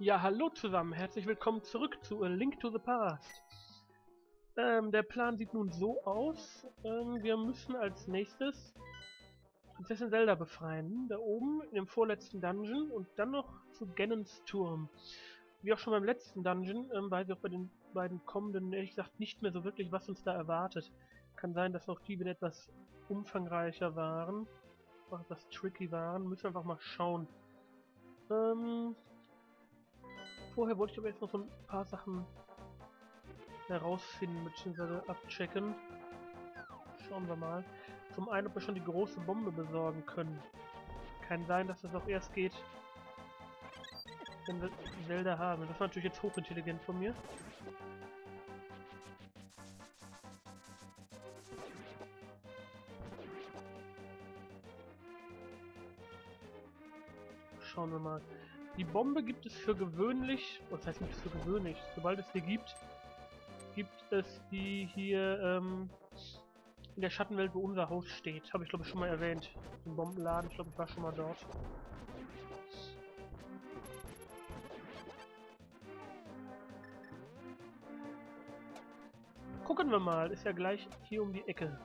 Ja, hallo zusammen, herzlich willkommen zurück zu A Link to the Past. Der Plan sieht nun so aus, wir müssen als nächstes Prinzessin Zelda befreien, da oben in dem vorletzten Dungeon und dann noch zu Ganons Turm. Wie auch schon beim letzten Dungeon, weiß ich auch bei den beiden kommenden, ehrlich gesagt, nicht mehr so wirklich, was uns da erwartet. Kann sein, dass auch die wieder etwas umfangreicher waren, auch etwas tricky waren, müssen wir einfach mal schauen. Vorher wollte ich aber jetzt noch so ein paar Sachen herausfinden bzw. abchecken. Schauen wir mal. Zum einen, ob wir schon die große Bombe besorgen können. Kann sein, dass das auch erst geht, wenn wir Zelda haben. Das war natürlich jetzt hochintelligent von mir. Schauen wir mal. Die Bombe gibt es für gewöhnlich, was heißt gibt es für gewöhnlich, sobald es die gibt, gibt es die hier in der Schattenwelt, wo unser Haus steht. Habe ich glaube ich schon mal erwähnt, den Bombenladen, ich glaube ich war schon mal dort. Gucken wir mal, ist ja gleich hier um die Ecke.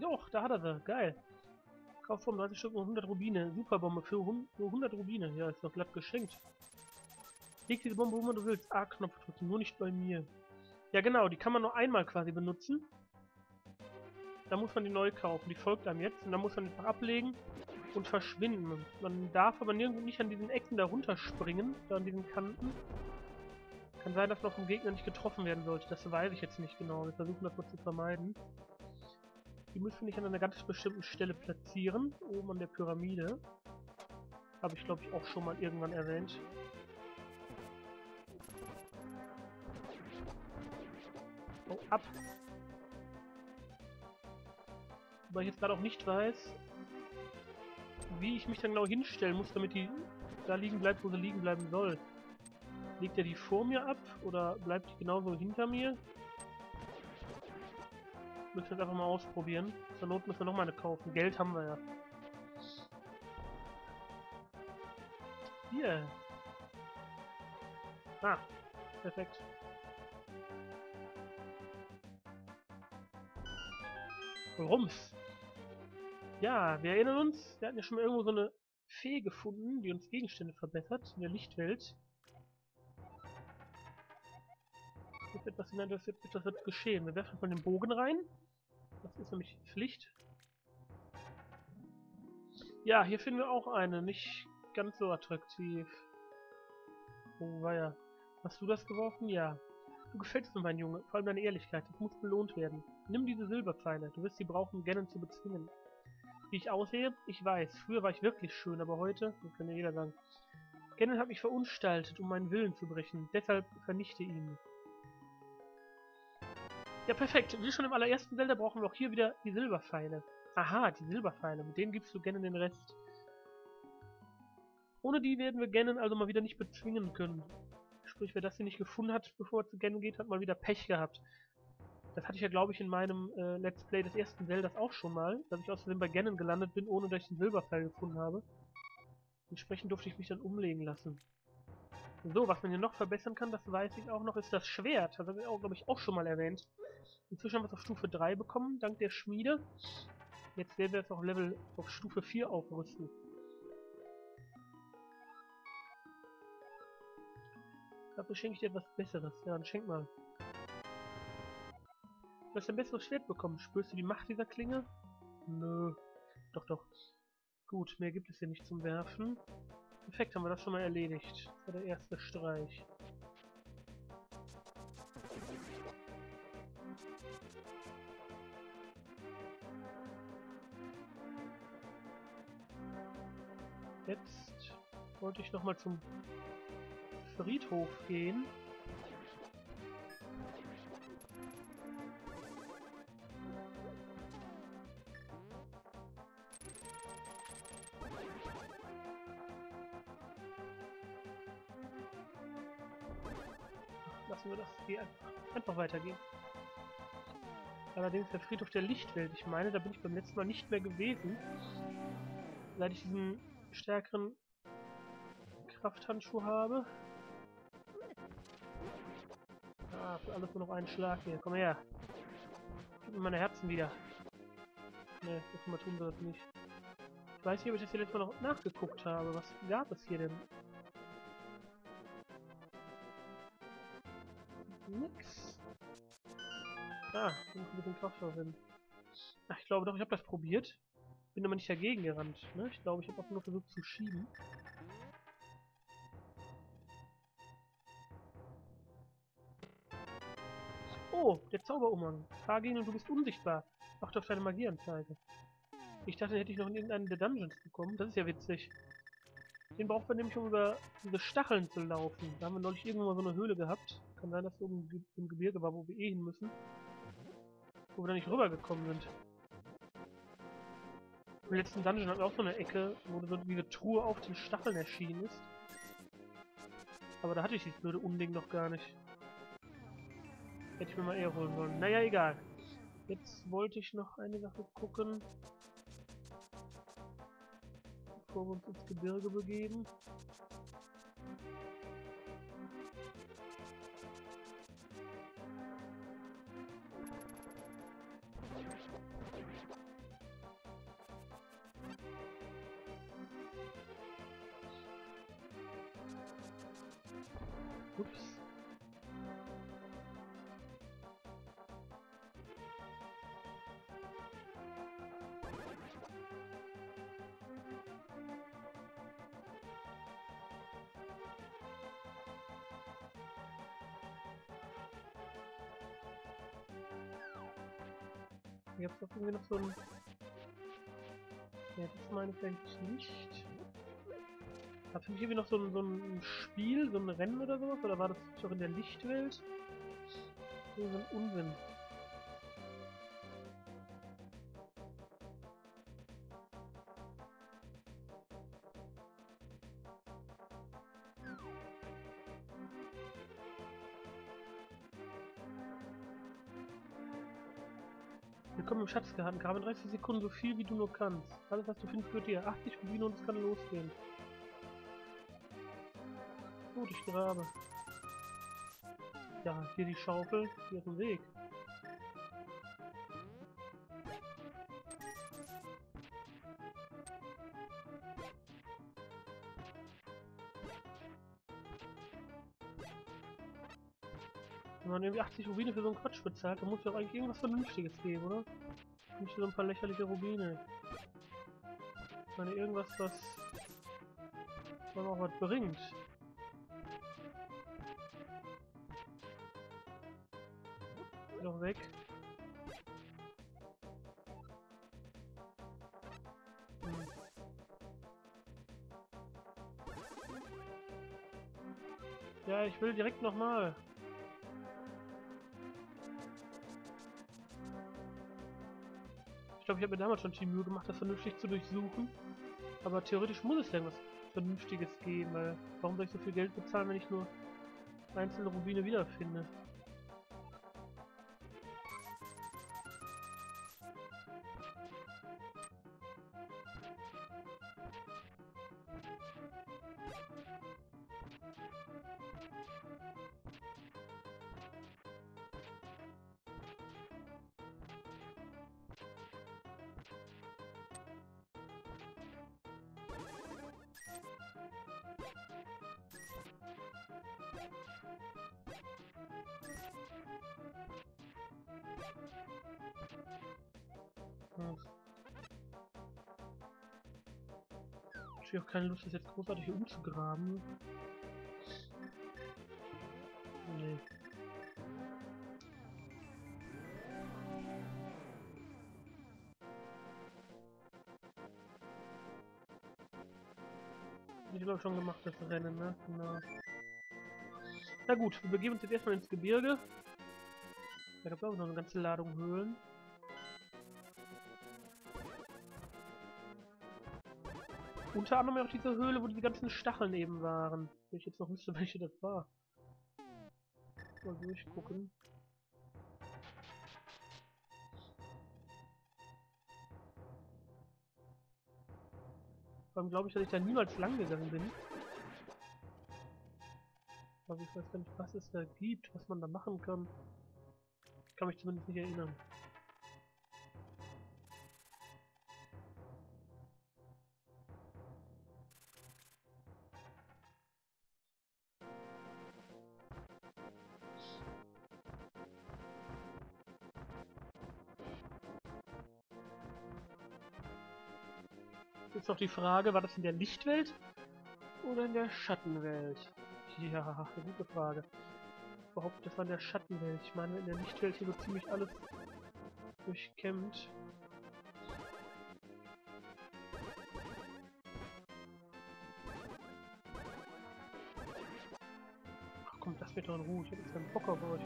Doch, da hat er sie. Geil. Kauf vom 30 Stück und 100 Rubine. Superbombe für nur 100 Rubine. Ja, ist noch glatt geschenkt. Leg diese Bombe, wo man du willst. A-Knopf drücken, nur nicht bei mir. Ja genau, die kann man nur einmal quasi benutzen. Da muss man die neu kaufen. Die folgt einem jetzt. Und dann muss man die einfach ablegen und verschwinden. Man darf aber nirgendwo nicht an diesen Ecken da runterspringen. Da an diesen Kanten. Kann sein, dass man vom Gegner nicht getroffen werden sollte. Das weiß ich jetzt nicht genau. Wir versuchen das mal zu vermeiden. Die müssen wir nicht an einer ganz bestimmten Stelle platzieren, oben an der Pyramide. Habe ich glaube ich auch schon mal irgendwann erwähnt. Oh, ab! Weil ich jetzt gerade auch nicht weiß, wie ich mich dann genau hinstellen muss, damit die da liegen bleibt, wo sie liegen bleiben soll. Legt er die vor mir ab oder bleibt die genauso hinter mir? Müssen wir jetzt einfach mal ausprobieren. Zur Not müssen wir noch mal eine kaufen. Geld haben wir ja. Hier. Ah, perfekt. Rums. Ja, wir erinnern uns, wir hatten ja schon mal irgendwo so eine Fee gefunden, die uns Gegenstände verbessert in der Lichtwelt. Das wird etwas hinein, das wird geschehen. Wir werfen von dem Bogen rein. Das ist nämlich Pflicht. Ja, hier finden wir auch eine. Nicht ganz so attraktiv. Oh, war ja. Hast du das geworfen? Ja. Du gefällst mir, mein Junge. Vor allem deine Ehrlichkeit. Das muss belohnt werden. Nimm diese Silberpfeile. Du wirst sie brauchen, um Ganon zu bezwingen. Wie ich aussehe? Ich weiß. Früher war ich wirklich schön, aber heute... Das kann ja jeder sagen. Ganon hat mich verunstaltet, um meinen Willen zu brechen. Deshalb vernichte ihn. Ja, perfekt. Wie schon im allerersten Zelda brauchen wir auch hier wieder die Silberpfeile. Aha, die Silberpfeile. Mit denen gibst du Ganon den Rest. Ohne die werden wir Ganon also mal wieder nicht bezwingen können. Sprich, wer das hier nicht gefunden hat, bevor er zu Ganon geht, hat mal wieder Pech gehabt. Das hatte ich ja, glaube ich, in meinem Let's Play des ersten Zeldas auch schon mal, dass ich außerdem bei Ganon gelandet bin, ohne dass ich den Silberpfeil gefunden habe. Entsprechend durfte ich mich dann umlegen lassen. So, was man hier noch verbessern kann, das weiß ich auch noch, ist das Schwert. Das habe ich auch, glaube ich, auch schon mal erwähnt. Inzwischen haben wir es auf Stufe 3 bekommen, dank der Schmiede. Jetzt werden wir es auf Level auf Stufe 4 aufrüsten. Dafür schenke ich dir etwas Besseres. Ja, dann schenk mal. Du hast ein besseres Schwert bekommen. Spürst du die Macht dieser Klinge? Nö. Doch, doch. Gut, mehr gibt es hier nicht zum Werfen. Perfekt, haben wir das schon mal erledigt. Das war der erste Streich. Jetzt wollte ich nochmal zum Friedhof gehen. lassen wir das hier einfach weitergehen. Allerdings der Friedhof der Lichtwelt. Ich meine, da bin ich beim letzten Mal nicht mehr gewesen. Seit ich diesen stärkeren Krafthandschuh habe. Ah, für alles nur noch einen Schlag hier. Komm her. Gib mir meine Herzen wieder. Ne, das mal tun wir das nicht. Ich weiß nicht, ob ich das hier letztes Mal noch nachgeguckt habe. Was gab es hier denn? Nix. Ah, ich muss ein bisschen Kraftstoff hin. Ach, ich glaube doch, ich habe das probiert. Bin aber nicht dagegen gerannt. Ne? Ich glaube, ich habe auch nur versucht zu schieben. Oh, der Zauberumgang. Frage ihn und du bist unsichtbar. Mach doch deine Magieanzeige. Ich dachte, den hätte ich noch in irgendeinen der Dungeons bekommen. Das ist ja witzig. Den braucht man nämlich, um über diese Stacheln zu laufen. Da haben wir neulich irgendwo mal so eine Höhle gehabt. Kann sein, dass es oben im Gebirge war, wo wir eh hin müssen. Wo wir da nicht rübergekommen sind. Im letzten Dungeon hatten wir auch so eine Ecke, wo so diese Truhe auf den Stacheln erschienen ist. Aber da hatte ich dieses blöde Unding noch gar nicht. Hätte ich mir mal eher holen wollen. Naja, egal. Jetzt wollte ich noch eine Sache gucken. Bevor wir uns ins Gebirge begeben. Ups. Hier gab es doch irgendwie noch so ein... Ja, das meine ich eigentlich nicht. Hat für mich irgendwie noch so ein Spiel, so ein Rennen oder sowas? Oder war das doch in der Lichtwelt? So ein Unsinn. Willkommen im Schatzgarten. Grabe in 30 Sekunden so viel wie du nur kannst. Alles, was du findest, gehört dir. 80 Rubine und es kann losgehen. Gut, ich grabe. Ja, hier die Schaufel, hier auf dem Weg. Wenn man irgendwie 80 Rubine für so einen Quatsch bezahlt, dann muss ja auch eigentlich irgendwas Vernünftiges geben, oder? Nicht so ein paar lächerliche Rubine. Ich meine, irgendwas, was man auch was bringt. Noch weg. Ja, ich will direkt nochmal. Ich glaube, ich habe mir damals schon die Mühe gemacht, das vernünftig zu durchsuchen. Aber theoretisch muss es ja was Vernünftiges geben, weil warum soll ich so viel Geld bezahlen, wenn ich nur einzelne Rubine wiederfinde? Ich habe auch keine Lust, das jetzt großartig hier umzugraben. Nee. Ich glaube schon gemacht, das Rennen, ne? Genau. Na gut, wir begeben uns jetzt erstmal ins Gebirge. Da gab es auch noch eine ganze Ladung Höhlen. Unter anderem auch diese Höhle, wo diese ganzen Stacheln eben waren. Wenn ich jetzt noch wüsste, welche das war. mal durchgucken. Vor allem glaube ich, dass ich da niemals lang gegangen bin. Also ich weiß gar nicht, was es da gibt, was man da machen kann. Ich kann mich zumindest nicht erinnern. Noch die Frage, war das in der Lichtwelt oder in der Schattenwelt? Ja, eine gute Frage. Ich behaupte, das war in der Schattenwelt. Ich meine, in der Lichtwelt hier wird ziemlich alles durchkämmt. Ach komm, lasst mich doch in Ruhe. Ich hab jetzt keinen Bock auf euch.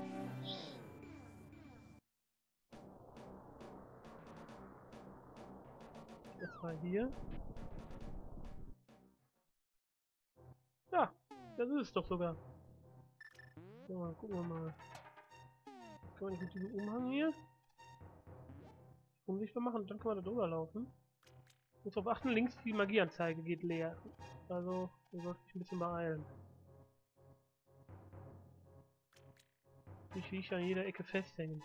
Das war hier. Ja, das ist es doch sogar. So, ja, gucken wir mal. Kann man nicht mit diesem Umhang hier unsichtbar machen und dann kann man da drüber laufen. Muss darauf achten, links die Magieanzeige geht leer. Also, ihr solltet euch ein bisschen beeilen. Nicht wie ich an jeder Ecke festhängen.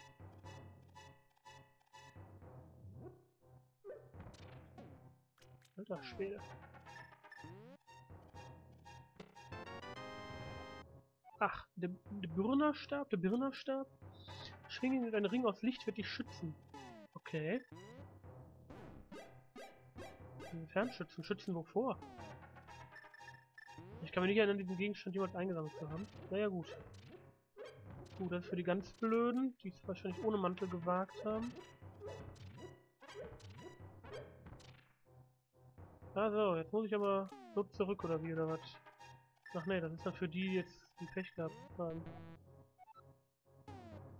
Alter Schwede. Ach, der Birnerstab, der Birnerstab. Schwingen mit einem Ring aus Licht wird dich schützen. Okay. Fernschützen, schützen wovor? Ich kann mir nicht erinnern, diesen Gegenstand jemand eingesammelt zu haben. Naja, gut. Gut, das ist für die ganz Blöden, die es wahrscheinlich ohne Mantel gewagt haben. Also, jetzt muss ich aber so zurück oder wie oder was? Ach nee, das ist dann für die jetzt ein Pech gehabt.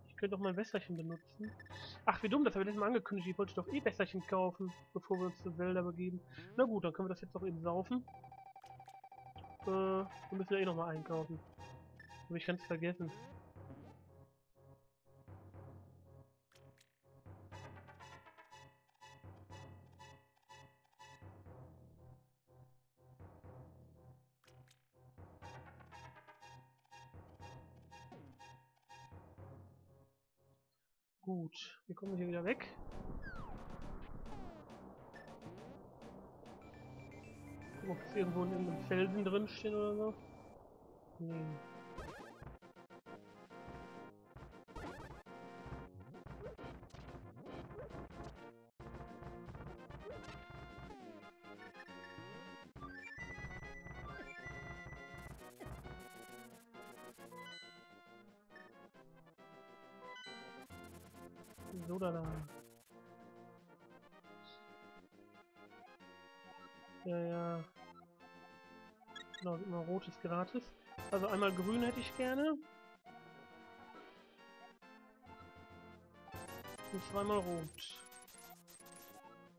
Ich könnte doch mein Wässerchen benutzen. Ach, wie dumm, das habe ich letztes Mal angekündigt. Ich wollte doch eh Wässerchen kaufen, bevor wir uns zu Zelda begeben. Na gut, dann können wir das jetzt doch eben saufen. Wir müssen ja eh nochmal einkaufen. Habe ich ganz vergessen. Gut, wir kommen hier wieder weg. Ob es irgendwo in einem Felsen drin stehen oder so. Nee. So, da. Ja, ja. Genau, immer rotes gratis. Also einmal grün hätte ich gerne. Und zweimal rot.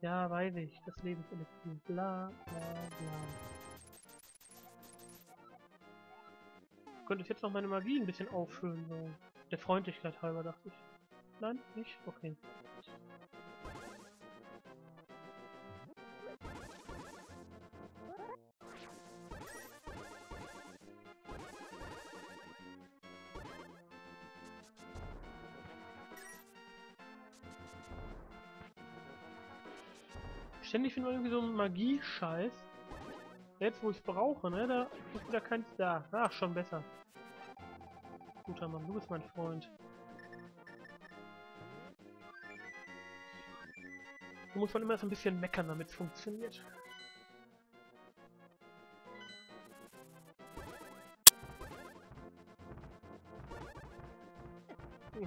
Ja, weiß ich. Das Leben ist elektrisch. Bla, bla, bla. Könnte ich jetzt noch meine Magie ein bisschen auffüllen, so. Der Freundlichkeit halber, dachte ich. Nein, nicht? Okay. Ständig finde ich irgendwie so einen Magie-Scheiß. Jetzt, wo ich es brauche, ne? Da ist wieder keins da. Ach, schon besser. Guter Mann, du bist mein Freund. Muss man immer so ein bisschen meckern, damit es funktioniert.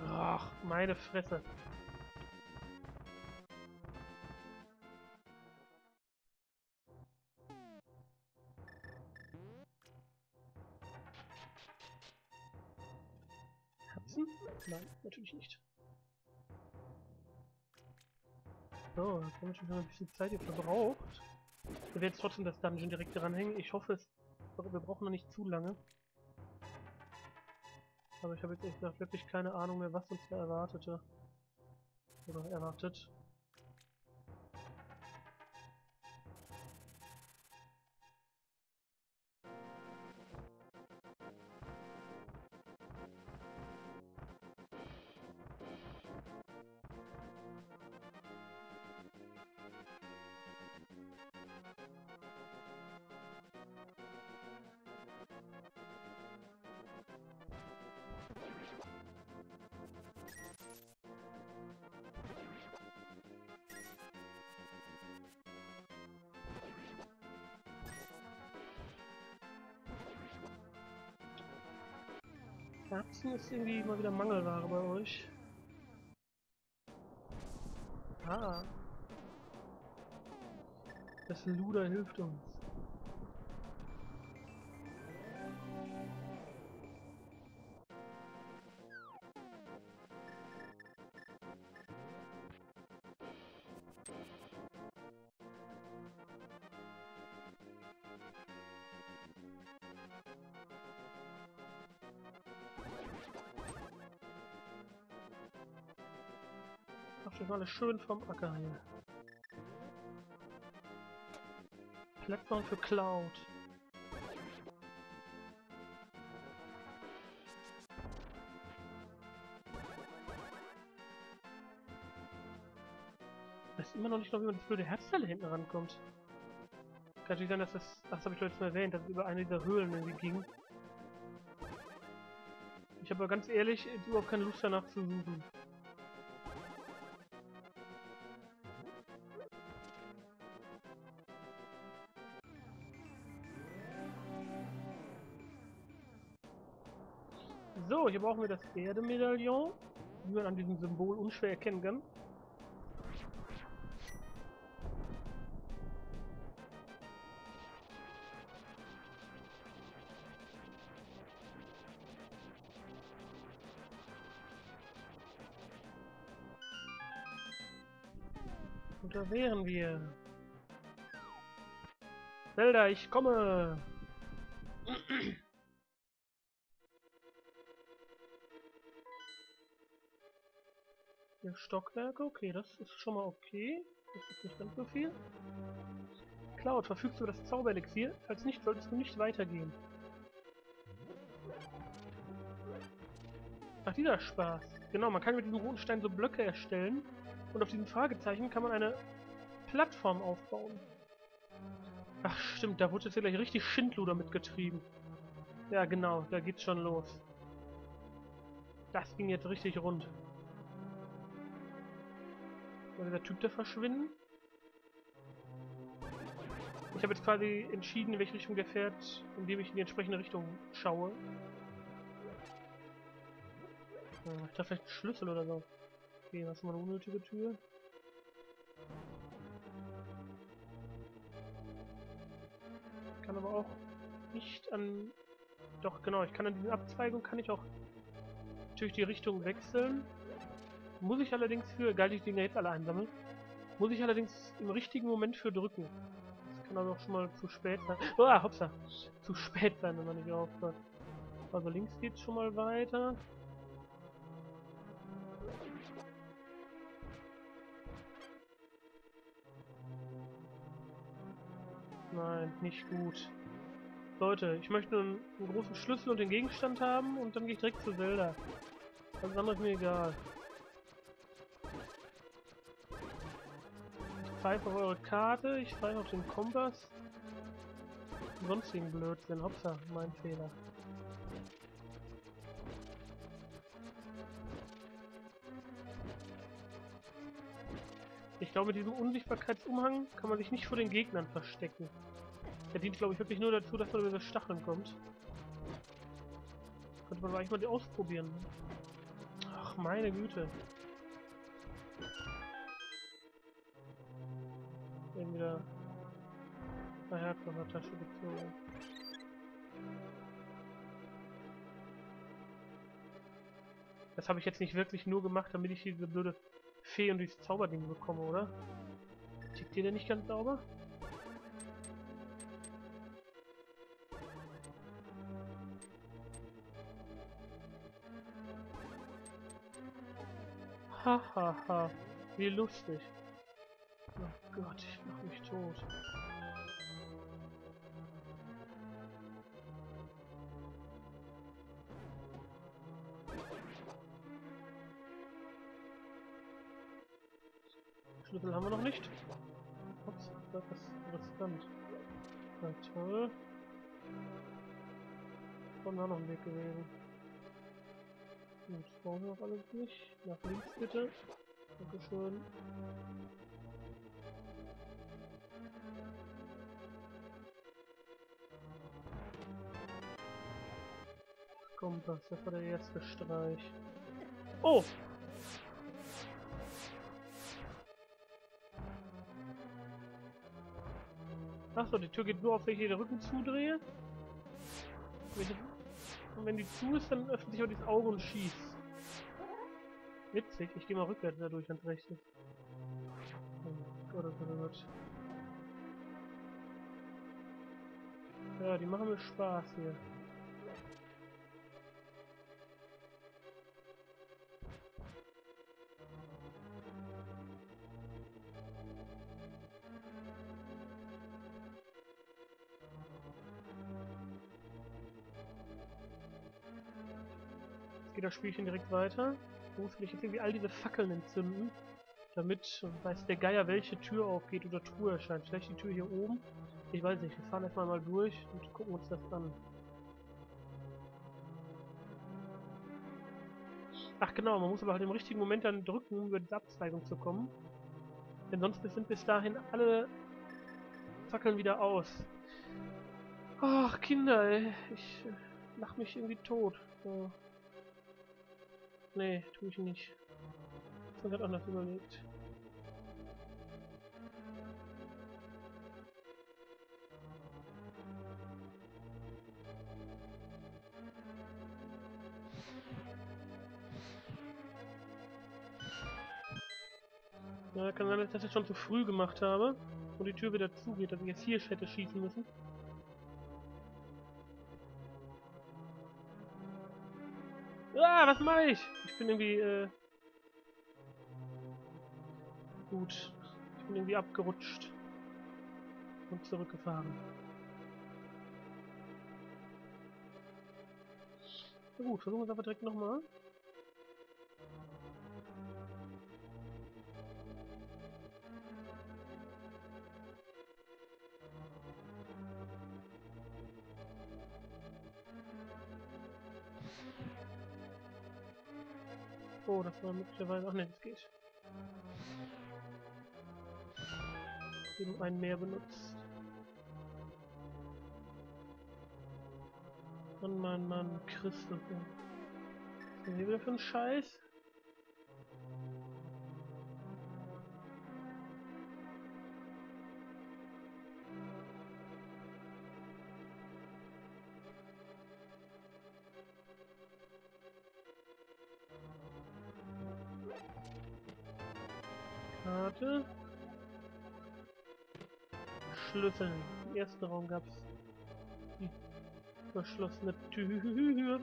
Ach, meine Fresse. Katzen? Nein, natürlich nicht. So, jetzt haben wir schon ein bisschen Zeit hier verbraucht. Ich werde jetzt trotzdem das Dungeon direkt dranhängen. Ich hoffe, wir brauchen noch nicht zu lange. Aber ich habe jetzt ehrlich gesagt wirklich keine Ahnung mehr, was uns da erwartete. Oder erwartet. Erbsen ist irgendwie mal wieder Mangelware bei euch. Ah. Das Luder hilft uns. Das war alles schön vom Acker hier. Plattform für Cloud. Ich weiß immer noch nicht, wie man das blöde Herzteil hinten rankommt. Kann natürlich sein, dass das habe ich letztes Mal erwähnt, dass es über eine dieser Höhlen irgendwie ging. Ich habe aber ganz ehrlich überhaupt keine Lust danach zu suchen. So, hier brauchen wir das Erdemedaillon, wie man an diesem Symbol unschwer erkennen kann. Und da wären wir. Zelda, ich komme! Stockwerke, okay, das ist schon mal okay. Das ist nicht ganz so viel. Cloud, verfügst du über das Zauberelixier? Falls nicht, solltest du nicht weitergehen. Ach, dieser Spaß. Genau, man kann mit diesem roten Stein so Blöcke erstellen. Und auf diesem Fragezeichen kann man eine Plattform aufbauen. Ach, stimmt, da wurde jetzt hier gleich richtig Schindluder mitgetrieben. Ja, genau, da geht's schon los. Das ging jetzt richtig rund. Soll dieser Typ da verschwinden? Ich habe jetzt quasi entschieden, in welche Richtung der fährt, indem ich in die entsprechende Richtung schaue. Hm, ich dachte vielleicht einen Schlüssel oder so. Okay, das ist mal eine unnötige Tür. Ich kann aber auch nicht an... Doch, genau, ich kann an diesen Abzweigung kann ich auch natürlich die Richtung wechseln. Muss ich allerdings für, egal, ich den ja jetzt alle einsammeln, muss ich allerdings im richtigen Moment für drücken. Das kann aber auch schon mal zu spät sein. Oh, hoppsa! Zu spät sein, wenn man nicht aufhört. Also links geht's schon mal weiter. Nein, nicht gut. Leute, ich möchte einen großen Schlüssel und den Gegenstand haben und dann gehe ich direkt zu Zelda. Alles andere ist mir egal. Ich pfeife auf eure Karte, ich pfeife auf den Kompass. Sonstigen Blödsinn, hoppsa, mein Fehler. Ich glaube, mit diesem Unsichtbarkeitsumhang kann man sich nicht vor den Gegnern verstecken. Der dient, glaube ich, wirklich nur dazu, dass man über die Stacheln kommt. Könnte man eigentlich mal die ausprobieren. Ach, meine Güte. Wieder eine Herzlocher-Tasche gezogen. Das habe ich jetzt nicht wirklich nur gemacht, damit ich diese blöde Fee und dieses Zauberding bekomme, oder? Tickt ihr denn nicht ganz sauber? Hahaha, wie lustig. Oh Gott, ich mach mich tot. Schlüssel haben wir noch nicht. Ups, das ist riskant. Na toll. Von da noch ein Weg gewesen. Gut, brauchen wir auch alles nicht. Nach links bitte. Dankeschön. Komm, das war der erste Streich. Oh! Achso, die Tür geht nur auf, wenn ich hier den Rücken zudrehe. Und wenn die zu ist, dann öffnet sich auch das Auge und schießt. Witzig, ich gehe mal rückwärts dadurch ans Rechte. Oh Gott, oh Gott. Ja, die machen mir Spaß hier. Das Spielchen direkt weiter. Du musst mich jetzt irgendwie all diese Fackeln entzünden, damit weiß der Geier, welche Tür aufgeht oder Truhe erscheint. Vielleicht die Tür hier oben. Ich weiß nicht, wir fahren erstmal mal durch und gucken uns das an. Ach genau, man muss aber halt im richtigen Moment dann drücken, um über diese Abzweigung zu kommen. Denn sonst sind bis dahin alle Fackeln wieder aus. Ach Kinder, ey. Ich lach mich irgendwie tot. So. Nee, tue ich nicht. Ich habe gerade anders überlegt. Ja, kann sein, dass ich das jetzt schon zu früh gemacht habe und die Tür wieder zugeht, dass ich jetzt hier hätte schießen müssen. Ah, was mache ich? Ich bin irgendwie, gut. Ich bin irgendwie abgerutscht. Und zurückgefahren. Na gut, versuchen wir es aber direkt nochmal. Oh, das war möglicherweise auch nicht, es geht. Eben einen mehr benutzt. Mann, Christus. Was ist denn hier für ein Scheiß? Karte. Schlüssel. Im ersten Raum gab es die verschlossene Tür.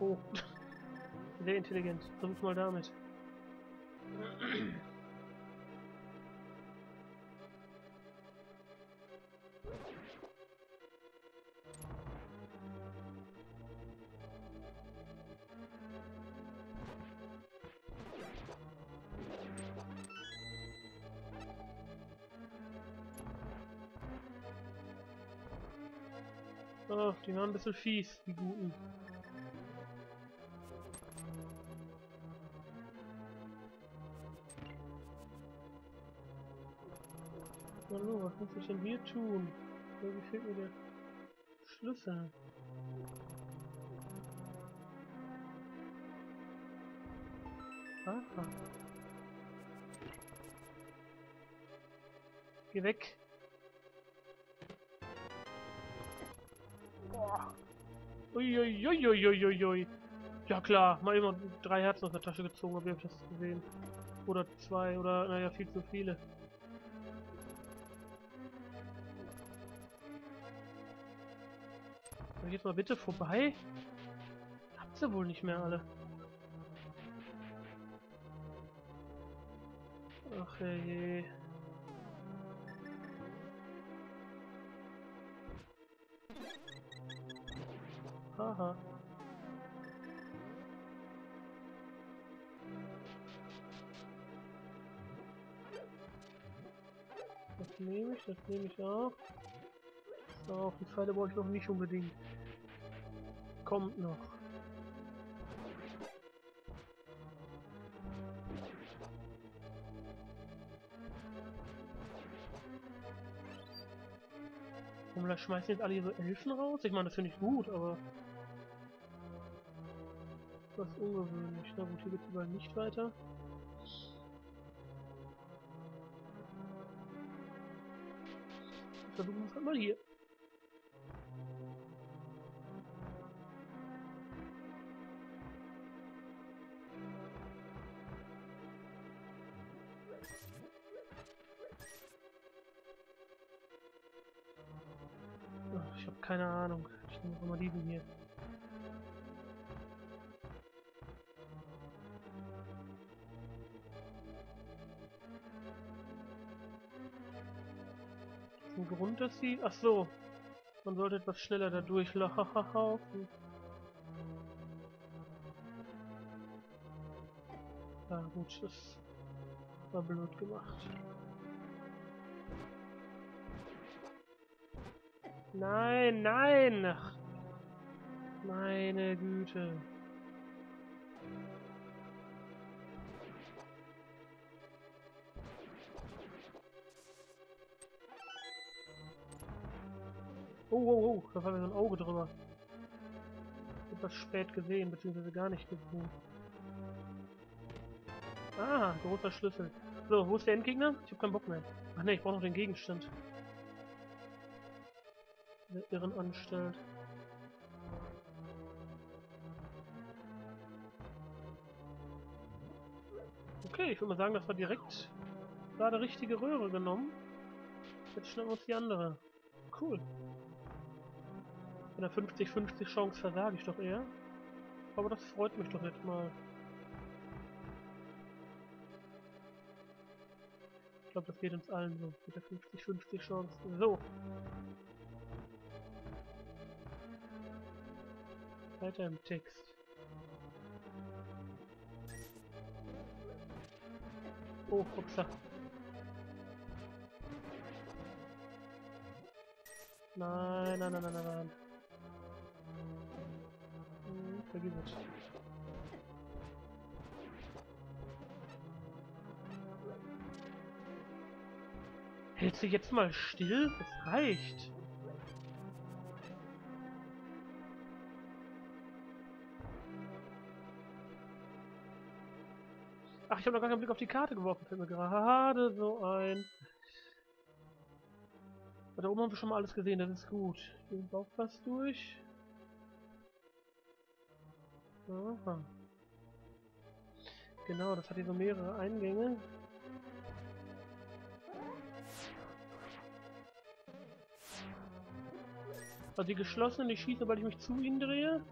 Oh. Sehr intelligent. Versuch mal damit. Oh, die waren ein bisschen fies, die Guten. Hallo, was muss ich denn hier tun? Irgendwie fehlt mir der Schlüssel. Aha. Geh weg. Uiuiuiuiuiui. Ja klar, mal immer 3 Herzen aus der Tasche gezogen, aber ihr habt das gesehen. Oder 2, oder naja, viel zu viele. Jetzt mal bitte vorbei. Habt ihr wohl nicht mehr alle. Ach je. Haha. Das nehme ich auch. Auch die Pfeile brauche ich noch nicht unbedingt. Kommt noch. Und da schmeißen jetzt alle ihre Elfen raus? Ich meine, das finde ich gut, aber... Das ist ungewöhnlich. Na gut, hier geht es überall nicht weiter. Versuchen wir es halt mal hier. Ich habe keine Ahnung. Ich nehme mal diesen hier. Ein Grund, dass sie... Ach so. Man sollte etwas schneller da durchlaufen. Ja gut, das war blöd gemacht. Nein, nein! Ach, meine Güte. Oh, oh, oh, da war mir so ein Auge drüber. Etwas spät gesehen, beziehungsweise gar nicht gesehen. Ah, großer Schlüssel. So, wo ist der Endgegner? Ich hab keinen Bock mehr. Ach ne, ich brauche noch den Gegenstand. Der Irrenanstalt. Okay, ich würde mal sagen, das war direkt gerade richtige Röhre genommen. Jetzt schnappen wir uns die andere. Cool. Bei einer 50-50 Chance versage ich doch eher. Aber das freut mich doch jetzt mal. Ich glaube, das geht uns allen so. Mit der 50-50 Chance. So. Weiter im Text. Oh, upsa. Nein, nein, nein, nein, nein. Vergiss es. Hältst du jetzt mal still? Es reicht. Ach, ich habe noch gar keinen Blick auf die Karte geworfen. Fällt mir gerade so ein. Da oben haben wir schon mal alles gesehen, das ist gut. Hier ist auch was durch. Aha. Genau, das hat hier so mehrere Eingänge. Also die geschlossenen, die schießen, sobald ich mich zu ihnen drehe.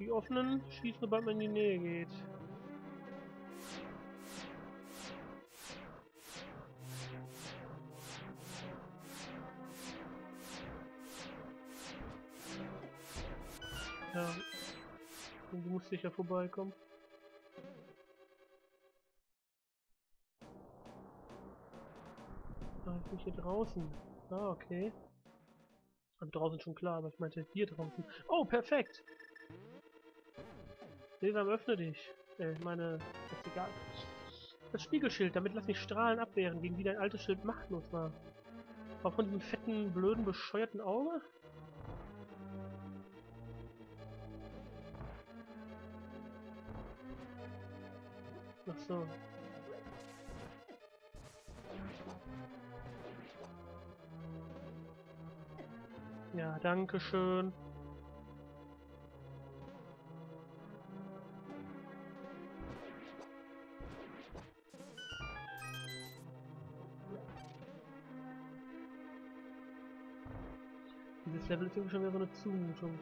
Die offenen schießen, sobald man in die Nähe geht. Ja, du musst sicher vorbeikommen. Ah, ich bin hier draußen. Ah, okay. Und draußen schon klar, aber ich meinte hier draußen. Oh, perfekt! Sesam, öffne dich. Ich meine, ist egal. Das Spiegelschild, damit lass mich Strahlen abwehren, gegen die dein altes Schild machtlos war. War von diesem fetten, blöden, bescheuerten Auge? Ach so. Ja, danke schön. Dieses Level ist irgendwie schon wieder so eine Zumutung.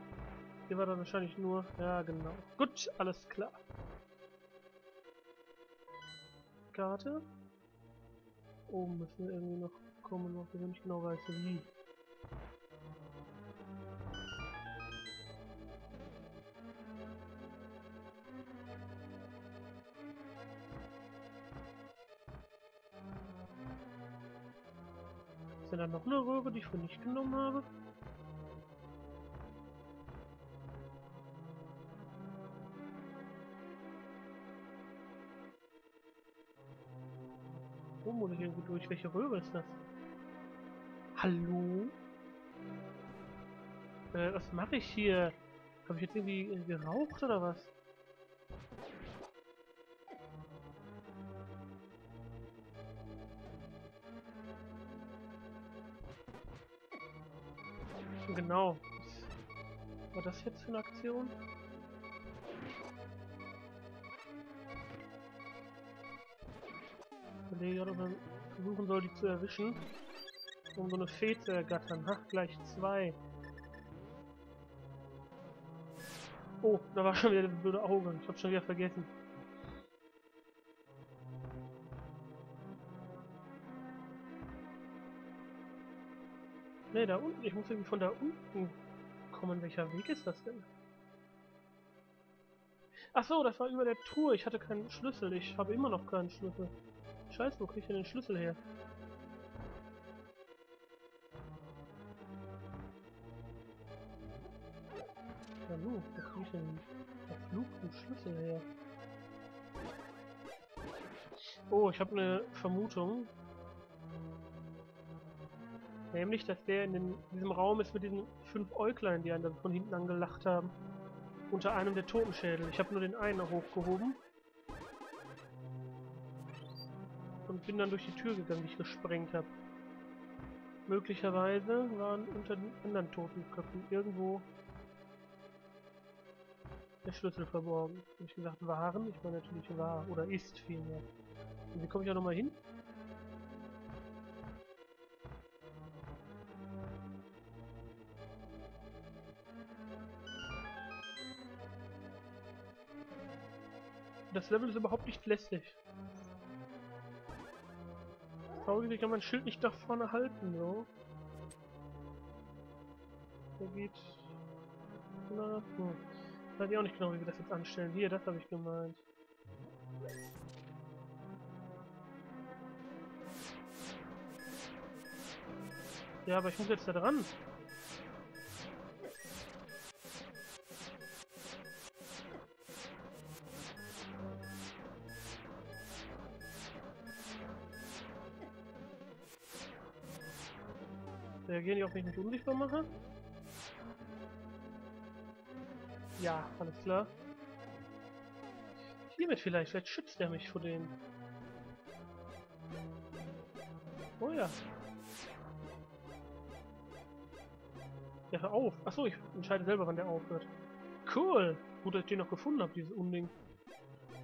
Hier war dann wahrscheinlich nur... Ja, genau. Gut, alles klar. Karte. Oben müssen wir irgendwie noch kommen, was ich nicht genau weiß, wie. Ist ja dann noch eine Röhre, die ich für nicht genommen habe. Wo muss ich irgendwie durch? Welche Röhre ist das? Hallo? Was mache ich hier? Habe ich jetzt irgendwie geraucht oder was? Genau. Was war das jetzt für eine Aktion? Ich überlege gerade, ob man versuchen soll, die zu erwischen, um so eine Fee zu ergattern. Ha, gleich zwei. Oh, da war schon wieder der blöde Auge. Ich hab's schon wieder vergessen. Ne, da unten. Ich muss irgendwie von da unten kommen. Welcher Weg ist das denn? Ach so, das war über der Truhe. Ich hatte keinen Schlüssel. Ich habe immer noch keinen Schlüssel. Scheiße, wo kriege ich denn den Schlüssel her? Hallo, wo kriege ich denn verfluchten Schlüssel her? Oh, ich habe eine Vermutung. Nämlich, dass der in diesem Raum ist mit diesen 5 Äuglein, die einen dann von hinten an gelacht haben. Unter einem der Totenschädel. Ich habe nur den einen hochgehoben. Und bin dann durch die Tür gegangen, die ich gesprengt habe. Möglicherweise waren unter den anderen Totenköpfen irgendwo der Schlüssel verborgen. Hab ich gesagt, waren? Ich meine natürlich war. Oder ist vielmehr. Und wie komme ich auch nochmal hin? Das Level ist überhaupt nicht lästig. Ich kann mein Schild nicht nach vorne halten, so. Der geht... Na, hm. Ich weiß auch nicht genau, wie wir das jetzt anstellen. Hier, das habe ich gemeint. Ja, aber ich muss jetzt da dran. Reagieren die auch, wenn ich mich unsichtbar mache? Ja, alles klar. Hiermit vielleicht schützt er mich vor denen. Oh ja. Ja, hör auf. Achso, ich entscheide selber, wann der aufhört. Cool. Gut, dass ich den noch gefunden habe, dieses Unding.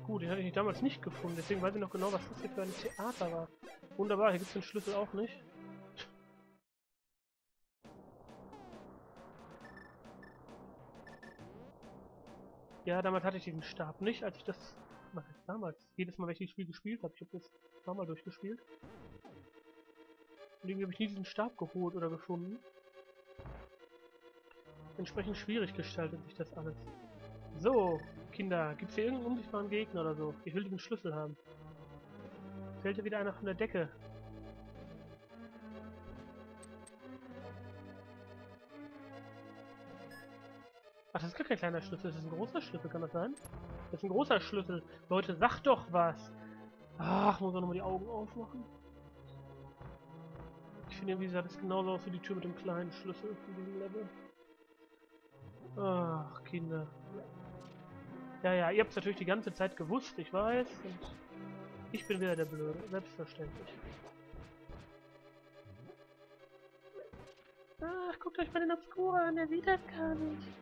Gut, den hatte ich nicht damals nicht gefunden, deswegen weiß ich noch genau, was das hier für ein Theater war. Wunderbar, hier gibt es den Schlüssel auch nicht. Ja, damals hatte ich diesen Stab nicht, als ich das... Was heißt damals? Jedes Mal, wenn ich das Spiel gespielt habe. Ich habe das ein paar Mal durchgespielt. Und irgendwie habe ich nie diesen Stab geholt oder gefunden. Entsprechend schwierig gestaltet sich das alles. So, Kinder, gibt's hier irgendeinen unsichtbaren Gegner oder so? Ich will diesen Schlüssel haben. Fällt hier wieder einer von der Decke. Ach, das ist gar kein kleiner Schlüssel, das ist ein großer Schlüssel, kann das sein? Das ist ein großer Schlüssel. Leute, sagt doch was! Ach, muss man nochmal die Augen aufmachen. Ich finde, wie gesagt, das genauso aus wie die Tür mit dem kleinen Schlüssel in diesem Level. Ach, Kinder. Ja, ihr habt es natürlich die ganze Zeit gewusst, ich weiß. Und ich bin wieder der Blöde, selbstverständlich. Ach, guckt euch mal den Obscura an, der sieht das gar nicht.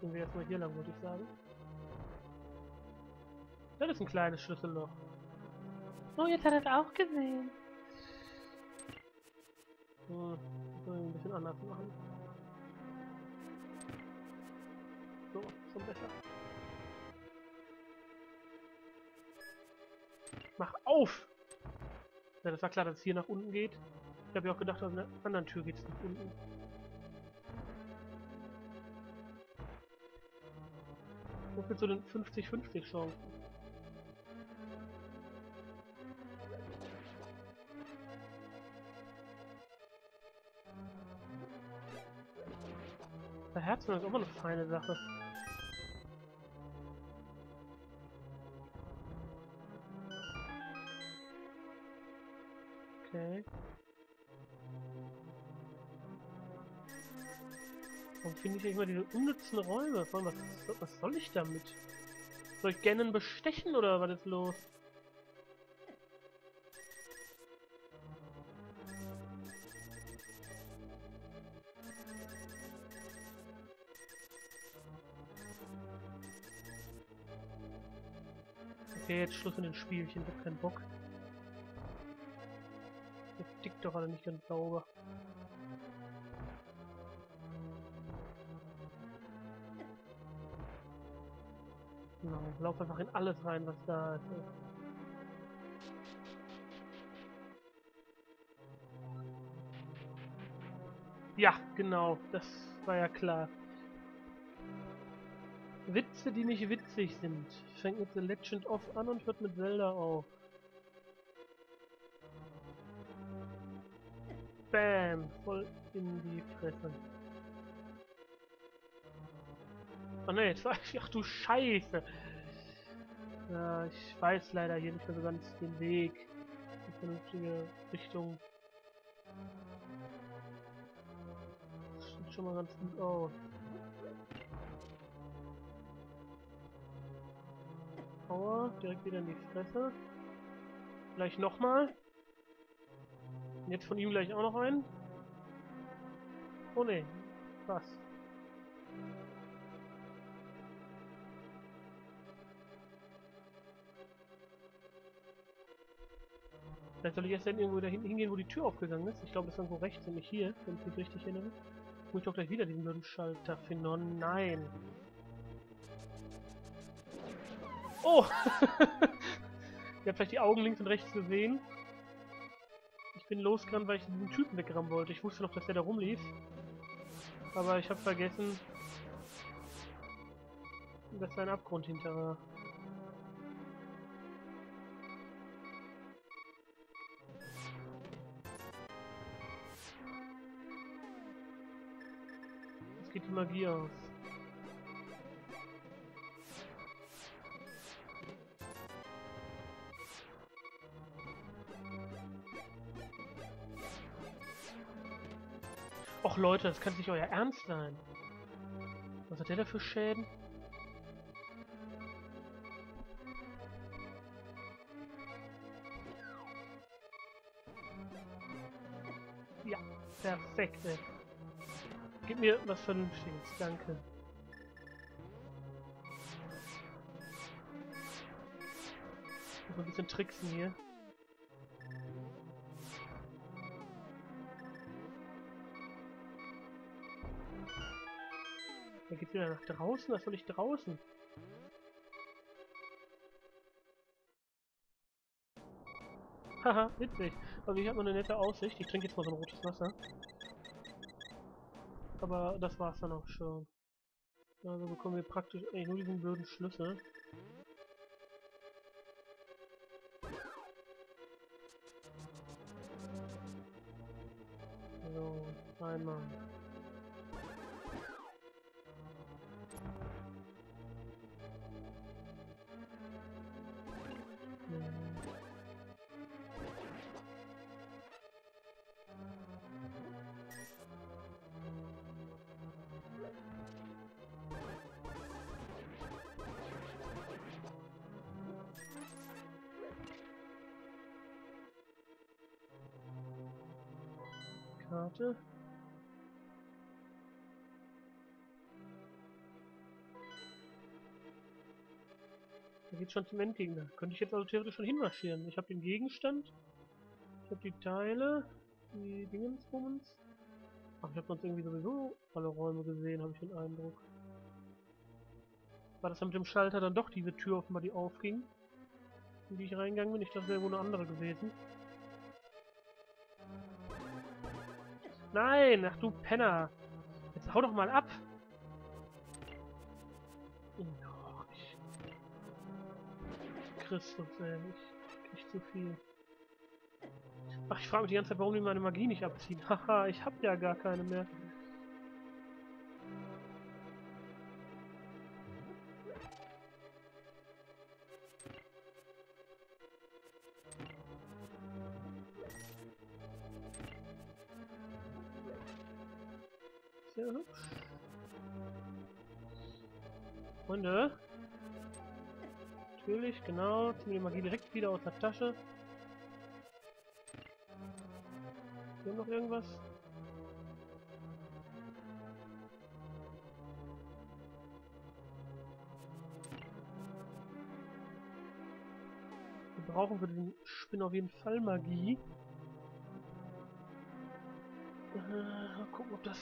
Gehen wir erstmal hier lang, würde ich sagen. Das ist ein kleines Schlüsselloch. Oh, jetzt hat er es auch gesehen. Ein bisschen anders machen. So, schon besser. Mach auf! Ja, das war klar, dass es hier nach unten geht. Ich habe ja auch gedacht, aus einer anderen Tür geht es nach unten. So viel zu den 50-50 Chancen. Der Herzen ist auch immer eine feine Sache. Okay. Warum finde ich nicht mal diese unnützen Räume? Vor allem, was soll ich damit? Soll ich Ganon bestechen oder was ist los? Okay, jetzt Schluss in den Spielchen, ich hab keinen Bock. Ihr tickt doch alle nicht ganz sauber. Genau, lauf einfach in alles rein, was da ist. Ja, genau, das war ja klar. Witze, die nicht witzig sind. Fängt mit The Legend of an und hört mit Zelda auf. Bam, voll in die Fresse. Oh ne, jetzt war ich... Ach du Scheiße! Ja, ich weiß leider hier nicht mehr so ganz den Weg. Die vernünftige Richtung. Das sieht schon mal ganz gut aus. Power, direkt wieder in die Fresse. Gleich nochmal. Jetzt von ihm gleich auch noch einen. Oh ne, was? Vielleicht soll ich erst dann irgendwo da hingehen, wo die Tür aufgegangen ist. Ich glaube, das ist irgendwo rechts und nicht hier, wenn ich mich richtig erinnere. Muss ich doch gleich wieder diesen blöden Schalter finden. Oh nein! Oh! Ihr habt vielleicht die Augen links und rechts gesehen. Ich bin losgerannt, weil ich diesen Typen wegrammen wollte. Ich wusste noch, dass der da rumlief. Aber ich habe vergessen, dass da ein Abgrund hinter war. Jetzt geht die Magie aus. Och Leute, das kann nicht euer Ernst sein. Was hat der da für Schäden? Ja, perfekt. Ey. Gib mir was Vernünftiges, danke. Ich muss ein bisschen tricksen hier. Da geht's wieder nach draußen? Was soll ich draußen? Haha, witzig. Also ich habe eine nette Aussicht. Ich trinke jetzt mal so ein rotes Wasser. Aber das war's dann auch schon. Also bekommen wir praktisch eigentlich nur diesen blöden Schlüssel. So, einmal. Karte. Da geht schon zum Endgegner. Könnte ich jetzt also theoretisch schon hinmarschieren. Ich habe den Gegenstand. Ich habe die Teile. Die Dingensbummens. Ach, ich habe sonst irgendwie sowieso alle Räume gesehen, habe ich den Eindruck. War das dann mit dem Schalter dann doch diese Tür offenbar, die aufging? In die ich reingegangen bin? Ich dachte, das wäre wohl eine andere gewesen. Nein! Ach du Penner! Jetzt hau doch mal ab! Noch nicht. Christus, ey. Ich krieg zu viel. Ach, ich frage mich die ganze Zeit, warum die meine Magie nicht abziehen. Haha, ich hab ja gar keine mehr. Sehr hübsch. Freunde. Natürlich, genau. Ziehen wir die Magie direkt wieder aus der Tasche. Noch irgendwas? Wir brauchen für den Spinner auf jeden Fall Magie. Mal gucken, ob das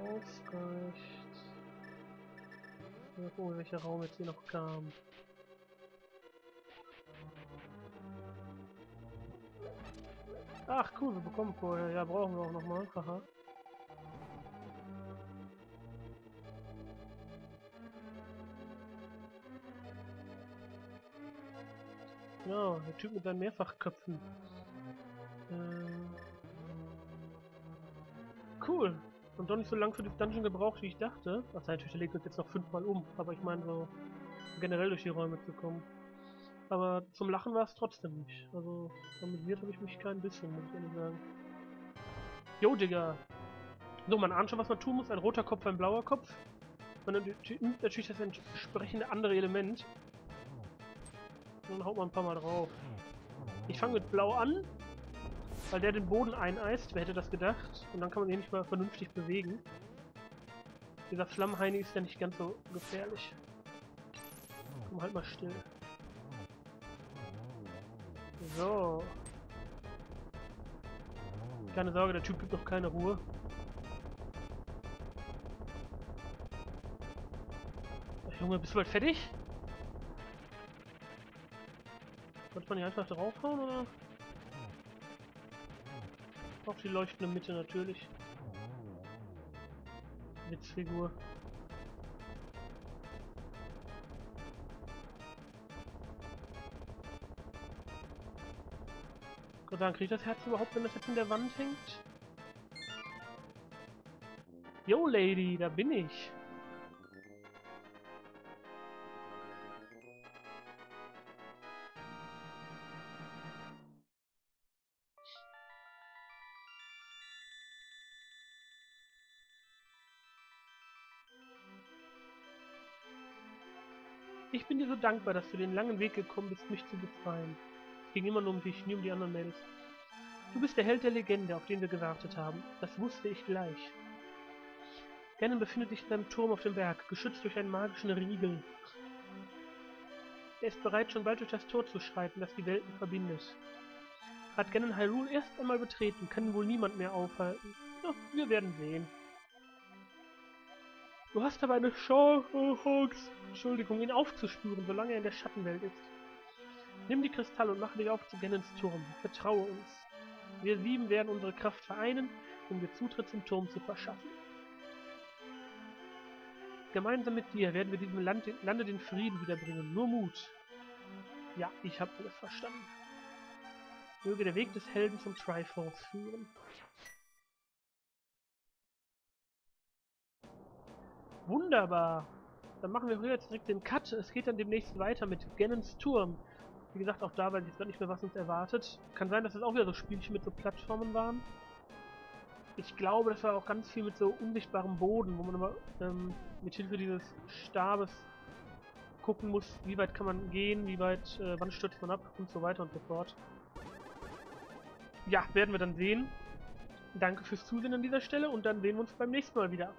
ausreicht. Mal gucken, welcher Raum jetzt hier noch kam. Ach cool, wir bekommen Kohle. Ja, brauchen wir auch nochmal. Haha. Ja, der Typ mit seinen Mehrfachköpfen. Cool. Und doch nicht so lang für das Dungeon gebraucht, wie ich dachte. Das heißt, wir legen uns jetzt noch 5-mal um. Aber ich meine so generell durch die Räume zu kommen. Aber zum Lachen war es trotzdem nicht. Also, amüsiert habe ich mich kein bisschen, muss ich ehrlich sagen. Jo, Digga! So, man ahnt schon, was man tun muss. Ein roter Kopf, ein blauer Kopf. Man nimmt natürlich das entsprechende andere Element. Und dann haut man ein paar Mal drauf. Ich fange mit blau an, weil der den Boden eineist. Wer hätte das gedacht? Und dann kann man ihn nicht mal vernünftig bewegen. Dieser Flammheini ist ja nicht ganz so gefährlich. Komm, halt mal still. So. Keine Sorge, der Typ gibt noch keine Ruhe. Ach, Junge, bist du bald fertig? Könnte man hier einfach draufhauen, oder? Auf die leuchtende Mitte natürlich. Witzfigur. Sagen, kriegt das Herz überhaupt, wenn das jetzt in der Wand hängt? Yo, Lady, da bin ich. Ich bin dir so dankbar, dass du den langen Weg gekommen bist, mich zu befreien. Es ging immer nur um dich, nie um die anderen Mädels. Du bist der Held der Legende, auf den wir gewartet haben. Das wusste ich gleich. Ganon befindet sich in seinem Turm auf dem Berg, geschützt durch einen magischen Riegel. Er ist bereit, schon bald durch das Tor zu schreiten, das die Welten verbindet. Hat Ganon Hyrule erst einmal betreten, kann ihn wohl niemand mehr aufhalten. Doch, wir werden sehen. Du hast aber eine Chance, Entschuldigung, ihn aufzuspüren, solange er in der Schattenwelt ist. Nimm die Kristalle und mache dich auf zu Ganons Turm. Vertraue uns. Wir 7 werden unsere Kraft vereinen, um dir Zutritt zum Turm zu verschaffen. Gemeinsam mit dir werden wir diesem Lande den Frieden wiederbringen. Nur Mut. Ja, ich habe alles verstanden. Möge der Weg des Helden zum Triforce führen. Wunderbar. Dann machen wir hier jetzt direkt den Cut. Es geht dann demnächst weiter mit Ganons Turm. Wie gesagt, auch da weiß ich jetzt nicht mehr, was uns erwartet. Kann sein, dass es auch wieder so Spielchen mit so Plattformen waren. Ich glaube, das war auch ganz viel mit so unsichtbarem Boden, wo man immer mit Hilfe dieses Stabes gucken muss, wie weit kann man gehen, wie weit, wann stürzt man ab und so weiter und so fort. Ja, werden wir dann sehen. Danke fürs Zusehen an dieser Stelle und dann sehen wir uns beim nächsten Mal wieder.